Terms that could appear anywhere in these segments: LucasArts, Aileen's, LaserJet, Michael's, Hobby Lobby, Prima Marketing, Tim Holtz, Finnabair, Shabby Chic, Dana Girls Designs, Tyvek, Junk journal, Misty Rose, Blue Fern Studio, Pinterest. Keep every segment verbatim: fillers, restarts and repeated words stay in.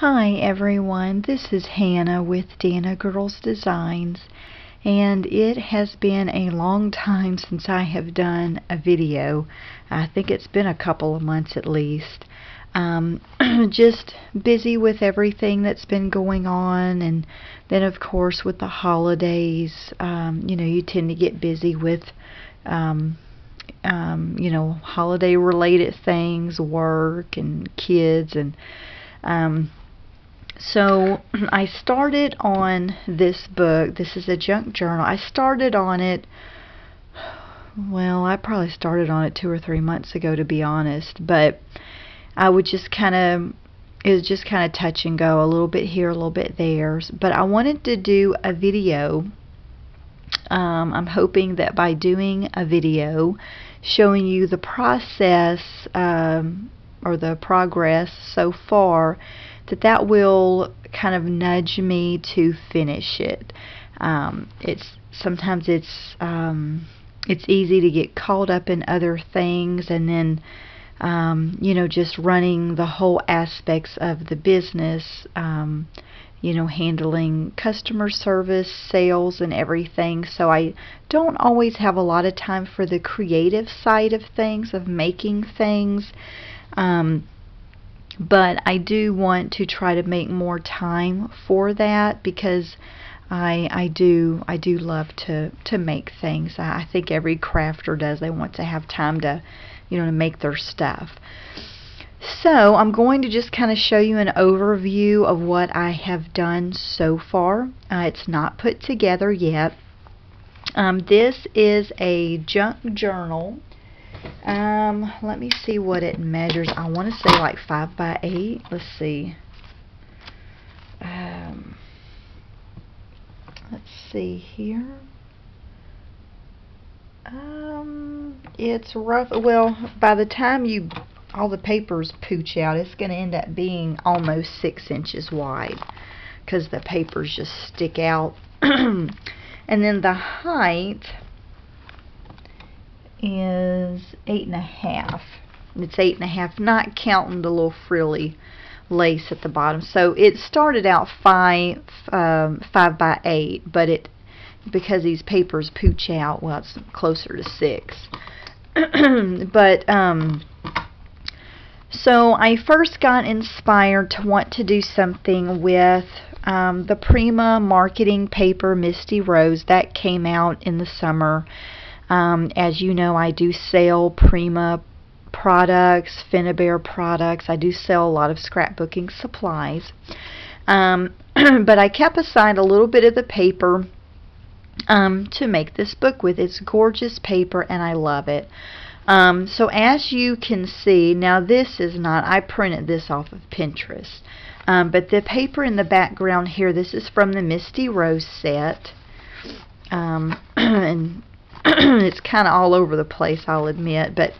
Hi everyone, this is Hannah with Dana Girls Designs, and it has been a long time since I have done a video. I think it's been a couple of months at least. Um, just busy with everything that's been going on, and then of course with the holidays, um, you know, you tend to get busy with um, um, you know, holiday related things, work and kids, and um, so I started on this book. This is a junk journal. I started on it, well, I probably started on it two or three months ago, to be honest, but I would just kind of, it was just kind of touch and go, a little bit here, a little bit there, but I wanted to do a video. Um, I'm hoping that by doing a video showing you the process, um, or the progress so far, that that will kind of nudge me to finish it. Um, it's sometimes it's um, it's easy to get caught up in other things, and then um, you know, just running the whole aspects of the business, um, you know, handling customer service, sales, and everything. So I don't always have a lot of time for the creative side of things, of making things. Um, but I do want to try to make more time for that, because I I do I do love to to make things. I, I think every crafter does. They want to have time to, you know, to make their stuff. So I'm going to just kind of show you an overview of what I have done so far. Uh, it's not put together yet. Um, this is a junk journal. Um, let me see what it measures. I want to say like five by eight. Let's see. Um, let's see here. Um, it's rough. Well, by the time you all the papers pooch out, it's going to end up being almost six inches wide, because the papers just stick out. And then the height is eight and a half. It's eight and a half, not counting the little frilly lace at the bottom. So it started out five um, five by eight, but it because these papers pooch out, well, it's closer to six. But um, so I first got inspired to want to do something with um, the Prima Marketing paper, Misty Rose, that came out in the summer. Um, as you know, I do sell Prima products, Finnabair products. I do sell a lot of scrapbooking supplies. Um, but I kept aside a little bit of the paper um, to make this book with. It's gorgeous paper, and I love it. Um, so as you can see, now this is not, I printed this off of Pinterest. Um, but the paper in the background here, this is from the Misty Rose set. Um, and it's kind of all over the place, I'll admit, but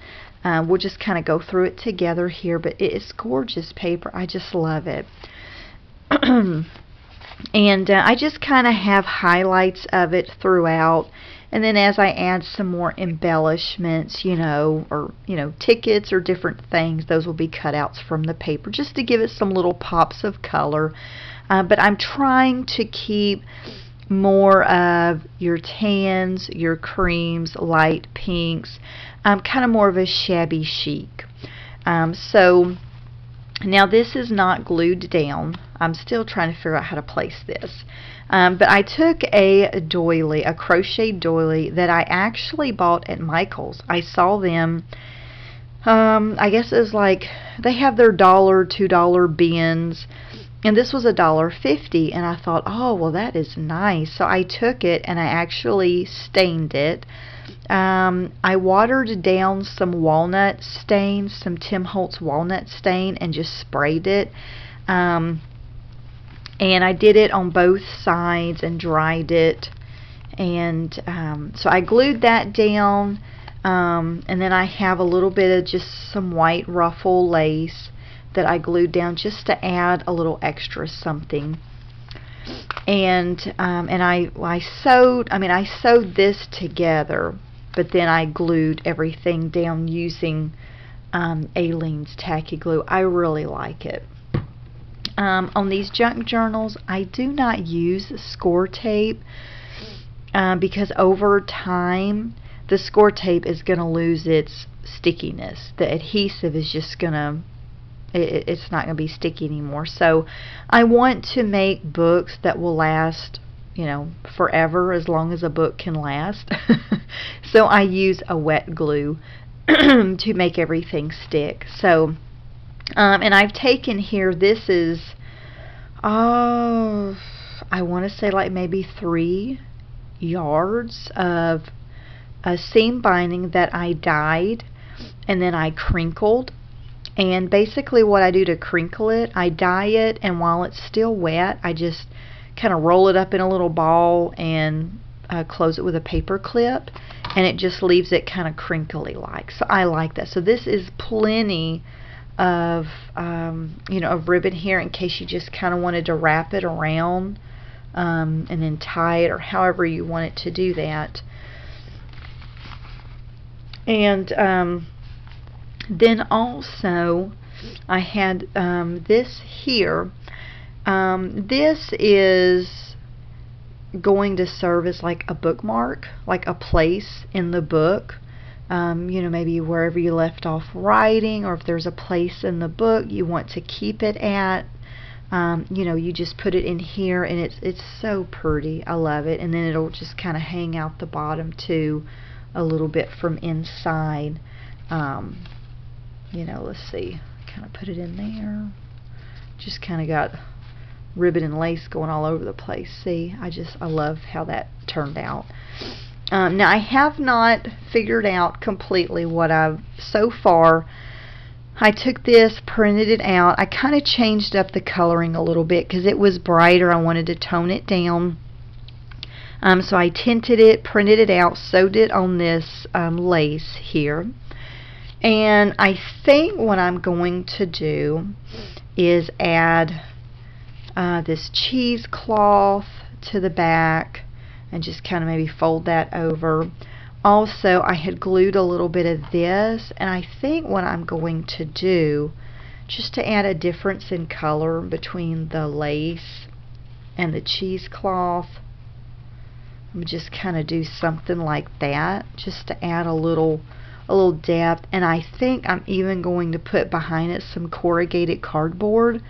uh, we'll just kind of go through it together here. But it's gorgeous paper. I just love it. And uh, I just kind of have highlights of it throughout, and then as I add some more embellishments, you know, or, you know, tickets or different things, those will be cutouts from the paper, just to give it some little pops of color. Uh, but I'm trying to keep more of your tans, your creams, light pinks, um, kind of more of a shabby chic. Um, so now this is not glued down. I'm still trying to figure out how to place this. Um, but I took a doily, a crochet doily, that I actually bought at Michael's. I saw them, um, I guess it was like, they have their dollar, two dollar bins. And this was a dollar fifty, and I thought, oh, well, that is nice. So I took it, and I actually stained it. Um, I watered down some walnut stain, some Tim Holtz walnut stain, and just sprayed it. Um, and I did it on both sides and dried it. And um, so I glued that down, um, and then I have a little bit of just some white ruffle lace that I glued down, just to add a little extra something. And um, and I I sewed I mean I sewed this together, but then I glued everything down using um, Aileen's tacky glue. I really like it. Um, on these junk journals, I do not use score tape uh, because over time the score tape is going to lose its stickiness. The adhesive is just going to, it, it's not going to be sticky anymore. So I want to make books that will last, you know, forever, as long as a book can last. So I use a wet glue to make everything stick. So, um, and I've taken here, this is, oh, I want to say like maybe three yards of a seam binding that I dyed and then I crinkled. And basically what I do to crinkle it, I dye it, and while it's still wet, I just kind of roll it up in a little ball and uh, close it with a paper clip, and it just leaves it kind of crinkly like. So I like that. So this is plenty of um, you know, of ribbon here in case you just kind of wanted to wrap it around um, and then tie it, or however you want it to do that. And um, then also I had um, this here. Um, this is going to serve as like a bookmark, like a place in the book. Um, you know, maybe wherever you left off writing, or if there's a place in the book you want to keep it at, um, you know, you just put it in here, and it's it's so pretty. I love it. And then it'll just kind of hang out the bottom too, a little bit from inside. Um, you know, let's see. Kind of put it in there. Just kind of got ribbon and lace going all over the place. See, I just, I love how that turned out. Um, now I have not figured out completely what I've, so far, I took this, printed it out. I kind of changed up the coloring a little bit because it was brighter. I wanted to tone it down. Um, so I tinted it, printed it out, sewed it on this um, lace here. And I think what I'm going to do is add Uh, this cheesecloth to the back and just kind of maybe fold that over. Also, I had glued a little bit of this, and I think what I'm going to do, just to add a difference in color between the lace and the cheesecloth, I'm just kind of do something like that, just to add a little a little depth. And I think I'm even going to put behind it some corrugated cardboard,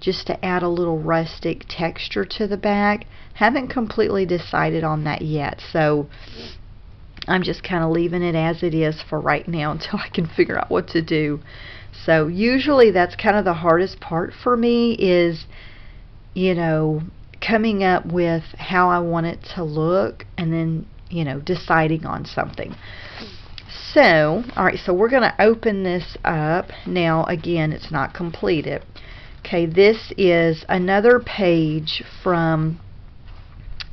just to add a little rustic texture to the back. Haven't completely decided on that yet, so I'm just kind of leaving it as it is for right now until I can figure out what to do. So usually that's kind of the hardest part for me, is, you know, coming up with how I want it to look and then, you know, deciding on something. So, alright, so we're going to open this up. Now, again, it's not completed. Okay, this is another page from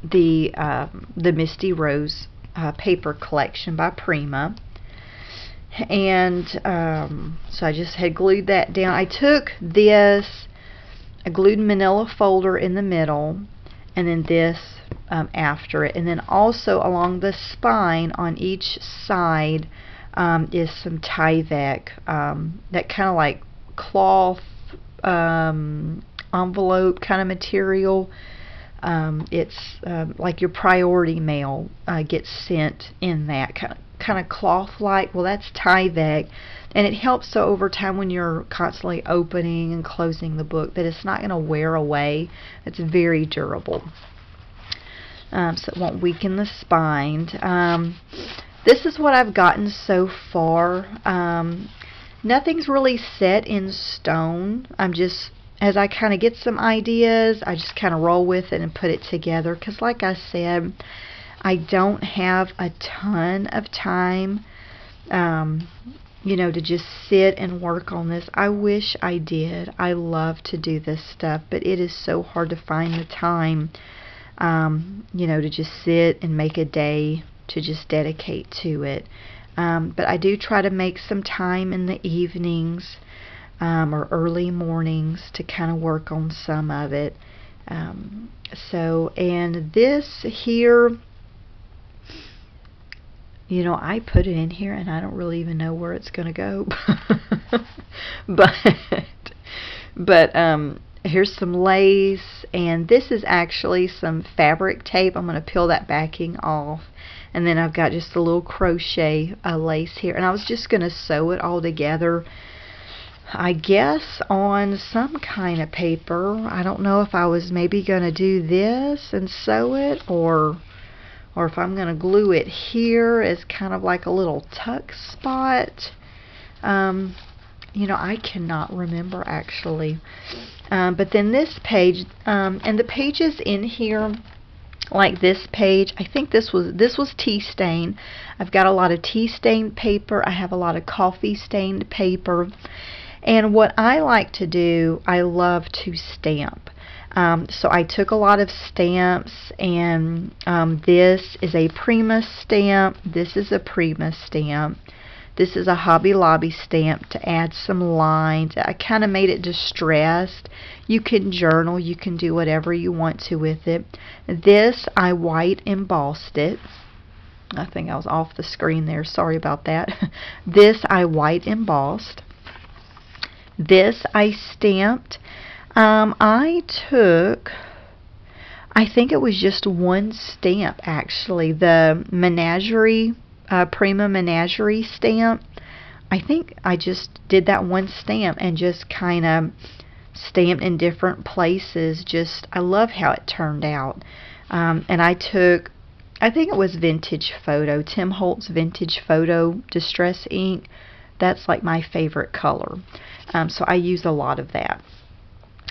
the uh, the Misty Rose uh, paper collection by Prima, and um, so I just had glued that down. I took this, I glued manila folder in the middle, and then this um, after it, and then also along the spine on each side um, is some Tyvek, um, that kind of like cloth, Um, envelope kind of material. Um, it's um, like your priority mail uh, gets sent in that kind of, kind of cloth-like. Well, that's Tyvek, and it helps so over time when you're constantly opening and closing the book that it's not going to wear away. It's very durable, um, so it won't weaken the spine. Um, this is what I've gotten so far. Um, Nothing's really set in stone. I'm just, as I kind of get some ideas, I just kind of roll with it and put it together. Because like I said, I don't have a ton of time, um, you know, to just sit and work on this. I wish I did. I love to do this stuff, but it is so hard to find the time, um, you know, to just sit and make a day to just dedicate to it. Um, but I do try to make some time in the evenings um, or early mornings to kind of work on some of it. Um, so, and this here, you know, I put it in here and I don't really even know where it's going to go. but, but um, Here's some lace, and this is actually some fabric tape. I'm going to peel that backing off, and then I've got just a little crochet uh, lace here, and I was just going to sew it all together, I guess, on some kind of paper. I don't know if I was maybe going to do this and sew it, or or if I'm going to glue it here as kind of like a little tuck spot. Um, you know, I cannot remember actually. Um, but then this page, um, and the pages in here, like this page, I think this was this was tea stain. I've got a lot of tea stained paper. I have a lot of coffee stained paper. And what I like to do, I love to stamp. Um, so I took a lot of stamps, and um, this is a Prima stamp. This is a Prima stamp. This is a Hobby Lobby stamp to add some lines. I kind of made it distressed. You can journal. You can do whatever you want to with it. This, I white embossed it. I think I was off the screen there. Sorry about that. This, I white embossed. This, I stamped. Um, I took... I think it was just one stamp, actually. The Menagerie... Uh, Prima Menagerie stamp. I think I just did that one stamp and just kind of stamped in different places. Just, I love how it turned out. Um, and I took, I think it was vintage photo, Tim Holtz vintage photo distress ink. That's like my favorite color. Um, so I use a lot of that.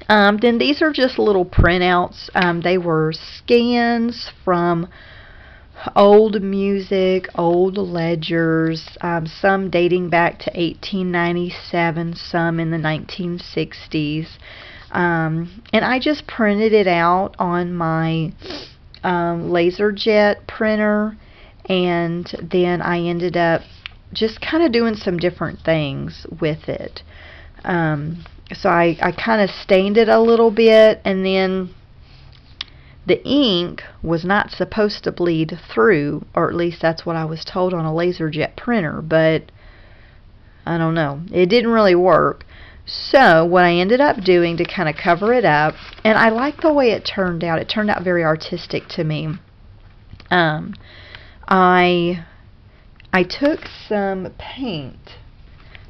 Um, then these are just little printouts. Um, they were scans from old music, old ledgers, um, some dating back to eighteen ninety-seven, some in the nineteen sixties. Um, and I just printed it out on my um, LaserJet printer, and then I ended up just kind of doing some different things with it. Um, so I, I kind of stained it a little bit, and then the ink was not supposed to bleed through, or at least that's what I was told on a LaserJet printer, but I don't know. It didn't really work. So what I ended up doing to kind of cover it up, and I like the way it turned out. It turned out very artistic to me. Um, I, I took some paint.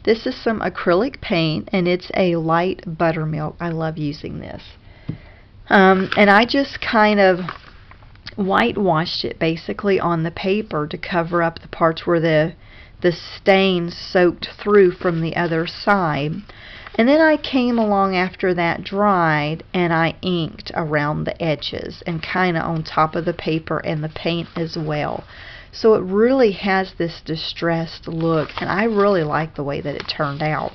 This is some acrylic paint, and it's a light buttermilk. I love using this. Um, and I just kind of whitewashed it basically on the paper to cover up the parts where the the stain soaked through from the other side. And then I came along after that dried, and I inked around the edges and kind of on top of the paper and the paint as well. So it really has this distressed look, and I really like the way that it turned out.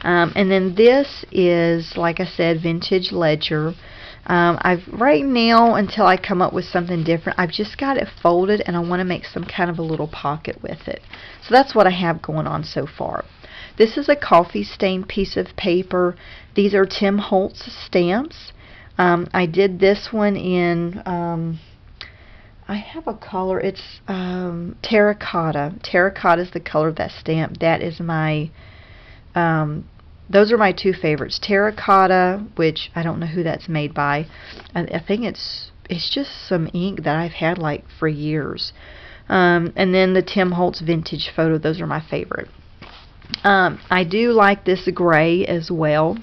Um, and then this is, like I said, vintage ledger. Um, I've right now, until I come up with something different, I've just got it folded, and I want to make some kind of a little pocket with it. So that's what I have going on so far. This is a coffee stained piece of paper. These are Tim Holtz stamps. Um, I did this one in, um, I have a color, it's um, terracotta. Terracotta is the color of that stamp. That is my... Um, those are my two favorites. Terracotta, which I don't know who that's made by. I, I think it's it's just some ink that I've had like for years. Um, and then the Tim Holtz vintage photo. Those are my favorite. Um, I do like this gray as well.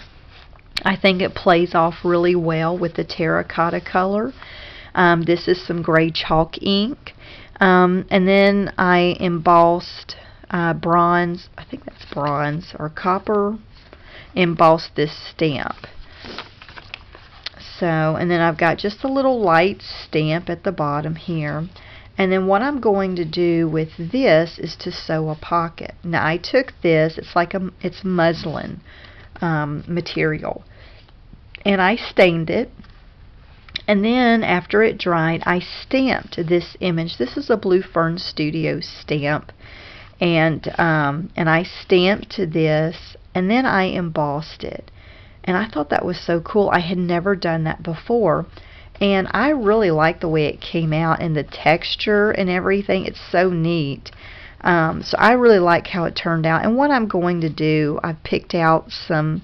I think it plays off really well with the terracotta color. Um, this is some gray chalk ink. Um, and then I embossed... Uh, bronze, I think that's bronze or copper, embossed this stamp. So, and then I've got just a little light stamp at the bottom here. And then what I'm going to do with this is to sew a pocket. Now I took this, it's like a, it's muslin um, material, and I stained it. And then after it dried, I stamped this image. This is a Blue Fern Studio stamp. And um, and I stamped this, and then I embossed it, and I thought that was so cool. I had never done that before, and I really like the way it came out and the texture and everything. It's so neat. Um, so I really like how it turned out. And what I'm going to do, I've picked out some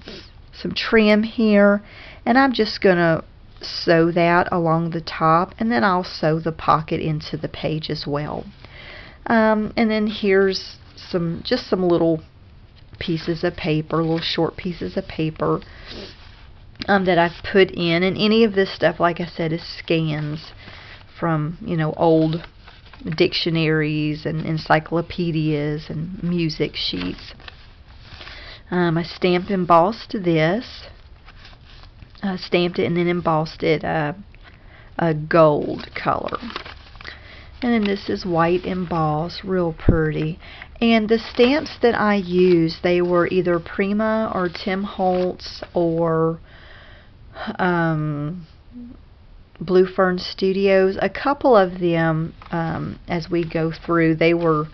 some trim here, and I'm just going to sew that along the top, and then I'll sew the pocket into the page as well. Um, and then here's some just some little pieces of paper, little short pieces of paper um, that I've put in. And any of this stuff, like I said, is scans from, you know, old dictionaries and encyclopedias and music sheets. Um, I stamp embossed this. I stamped it and then embossed it uh, a gold color. And then this is white embossed, real pretty. And the stamps that I used, they were either Prima or Tim Holtz or um, Blue Fern Studios. A couple of them, um, as we go through, they were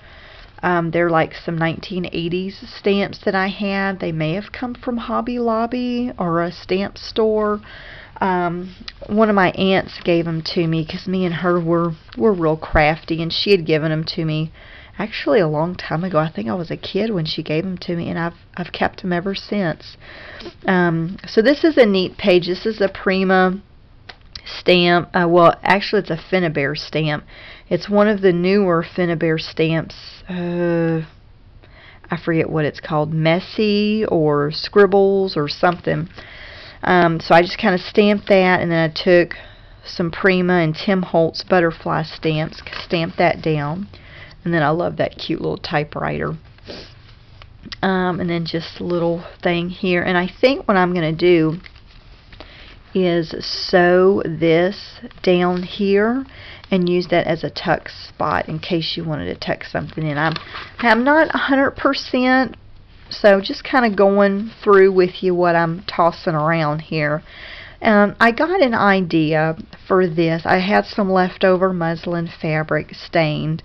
Um, they're like some nineteen eighties stamps that I had. They may have come from Hobby Lobby or a stamp store. Um, one of my aunts gave them to me because me and her were, were real crafty, and she had given them to me actually a long time ago. I think I was a kid when she gave them to me, and I've, I've kept them ever since. Um, so this is a neat page. This is a Prima stamp. Uh, well, actually it's a Finnabair stamp. It's one of the newer Finnabair stamps. Uh, I forget what it's called. Messy or Scribbles or something. Um, so I just kind of stamped that, and then I took some Prima and Tim Holtz butterfly stamps, stamped that down. And then I love that cute little typewriter. Um, and then just a little thing here. And I think what I'm going to do is sew this down here and use that as a tuck spot in case you wanted to tuck something in. I'm, I'm not one hundred percent, so just kind of going through with you what I'm tossing around here. Um, I got an idea for this. I had some leftover muslin fabric stained,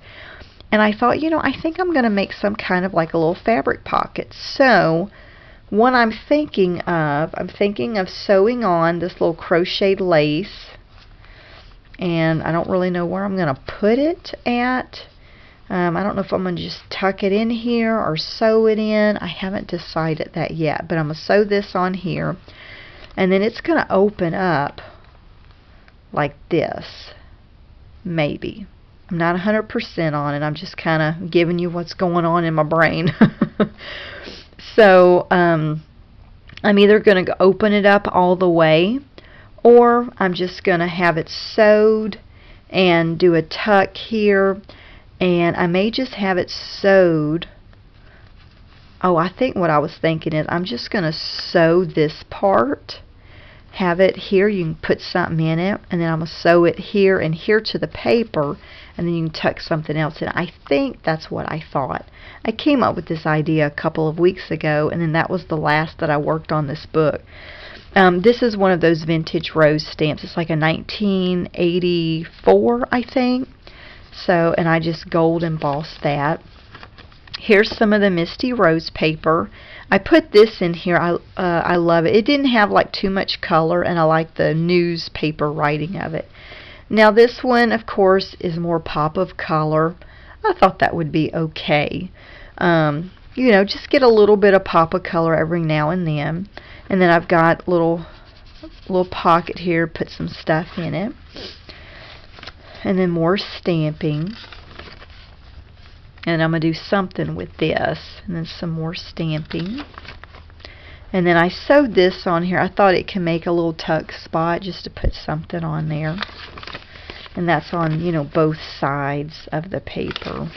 and I thought, you know, I think I'm going to make some kind of like a little fabric pocket. So one I'm thinking of, I'm thinking of sewing on this little crocheted lace, and I don't really know where I'm going to put it at. Um, I don't know if I'm going to just tuck it in here or sew it in. I haven't decided that yet, but I'm going to sew this on here, and then it's going to open up like this, maybe. I'm not one hundred percent on it. I'm just kind of giving you what's going on in my brain. So um, I'm either going to open it up all the way, or I'm just going to have it sewed and do a tuck here. And I may just have it sewed. Oh, I think what I was thinking is I'm just going to sew this part, have it here. You can put something in it, and then I'm going to sew it here and here to the paper, and then you can tuck something else in. I think that's what I thought. I came up with this idea a couple of weeks ago, and then that was the last that I worked on this book. Um, this is one of those vintage rose stamps. It's like a nineteen eighty-four, I think. So, and I just gold embossed that. Here's some of the Misty Rose paper. I put this in here. I, uh, I love it. It didn't have like too much color, and I like the newspaper writing of it. Now this one, of course, is more pop of color. I thought that would be okay. Um, you know, just get a little bit of pop of color every now and then. And then I've got little little pocket here, put some stuff in it. And then more stamping. And I'm going to do something with this. And then some more stamping. And then I sewed this on here. I thought it can make a little tuck spot just to put something on there. And that's on, you know, both sides of the paper.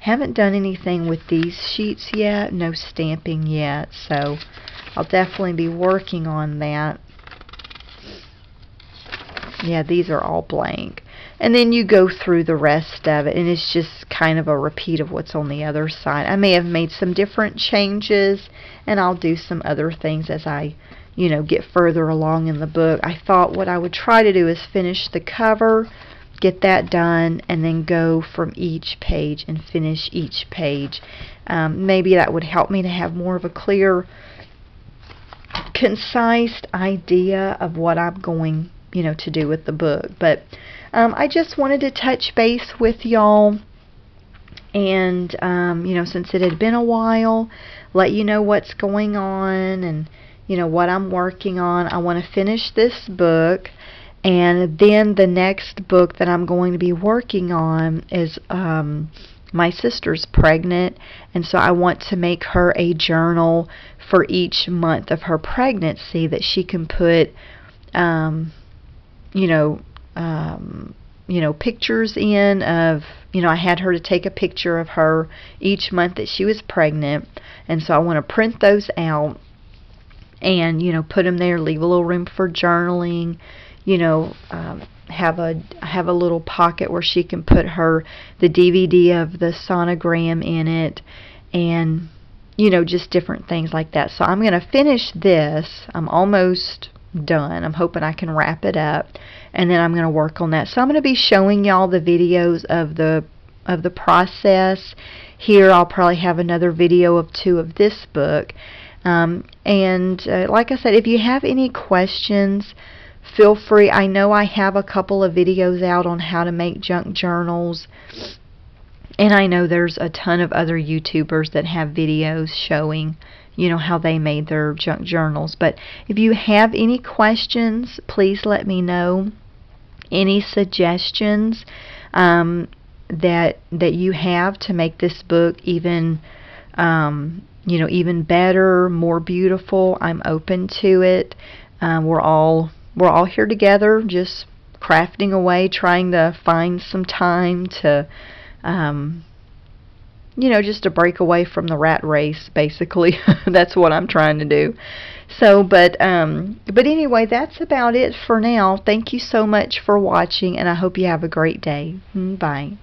Haven't done anything with these sheets yet. No stamping yet. So I'll definitely be working on that. Yeah, these are all blank. And then you go through the rest of it, and it's just kind of a repeat of what's on the other side. I may have made some different changes, and I'll do some other things as I, you know, get further along in the book. I thought what I would try to do is finish the cover, get that done, and then go from each page and finish each page. Um, maybe that would help me to have more of a clear, concise idea of what I'm going, you know, to do with the book. But um, I just wanted to touch base with y'all, and um, you know, since it had been a while, let you know what's going on, and you know, what I'm working on. I want to finish this book, and then the next book that I'm going to be working on is um, my sister's pregnant, and so I want to make her a journal for each month of her pregnancy that she can put, um, you know, um, you know, pictures in of, you know, I had her to take a picture of her each month that she was pregnant, and so I want to print those out and, you know, put them there, leave a little room for journaling, you know, um, have a have a little pocket where she can put her, the D V D of the sonogram in it, and, you know, just different things like that. So I'm going to finish this. I'm almost done. I'm hoping I can wrap it up, and then I'm going to work on that. So I'm going to be showing y'all the videos of the of the process. Here I'll probably have another video of two of this book. Um, and uh, like I said, if you have any questions, feel free. I know I have a couple of videos out on how to make junk journals, and I know there's a ton of other YouTubers that have videos showing, you know, how they made their junk journals. But if you have any questions, please let me know. Any suggestions um, that that you have to make this book even, um, you know, even better, more beautiful, I'm open to it. Um, we're all we're all here together, just crafting away, trying to find some time to, um, you know, just to break away from the rat race, basically. That's what I'm trying to do. So, but, um, but anyway, that's about it for now. Thank you so much for watching, and I hope you have a great day. Bye.